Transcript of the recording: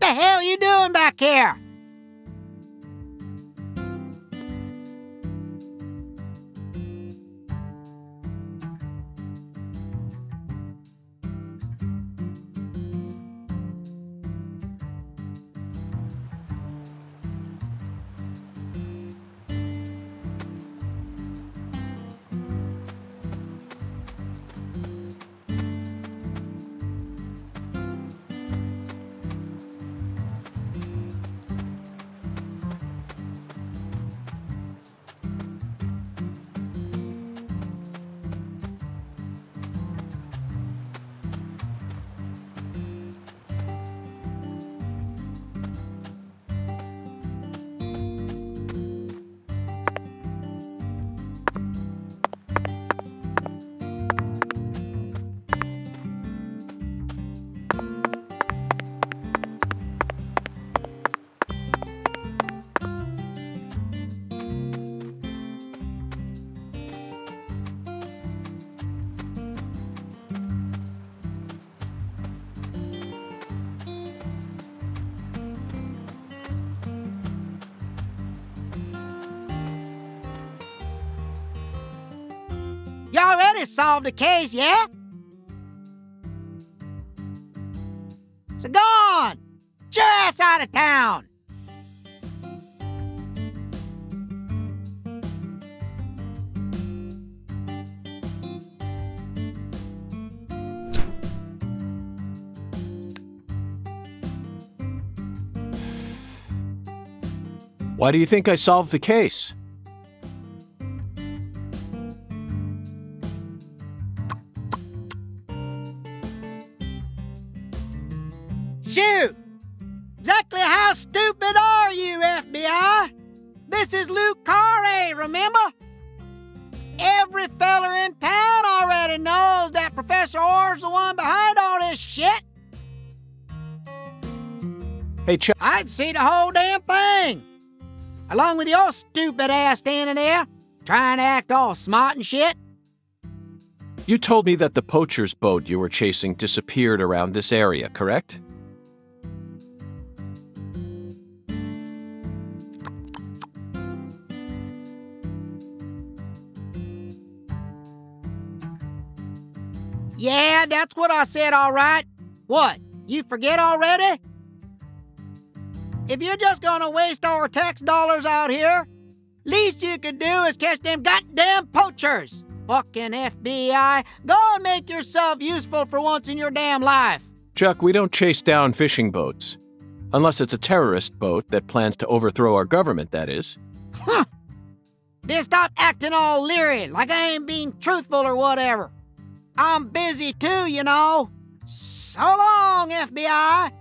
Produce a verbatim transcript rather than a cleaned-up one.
the hell you doing back here? Solve the case, yeah? So go on! Get your ass out of town! Why do you think I solved the case? Shoot! Exactly how stupid are you, F B I? This is Luke Carey, remember? Every feller in town already knows that Professor Orr's the one behind all this shit. Hey, Chuck. I'd see the whole damn thing. Along with your stupid ass standing there, trying to act all smart and shit. You told me that the poacher's boat you were chasing disappeared around this area, correct? Yeah, that's what I said, all right. What, you forget already? If you're just gonna waste our tax dollars out here, least you could do is catch them goddamn poachers. Fucking F B I, go and make yourself useful for once in your damn life. Chuck, we don't chase down fishing boats. Unless it's a terrorist boat that plans to overthrow our government, that is. Huh. Then stop acting all leery, like I ain't being truthful or whatever. I'm busy too, you know. So long, F B I.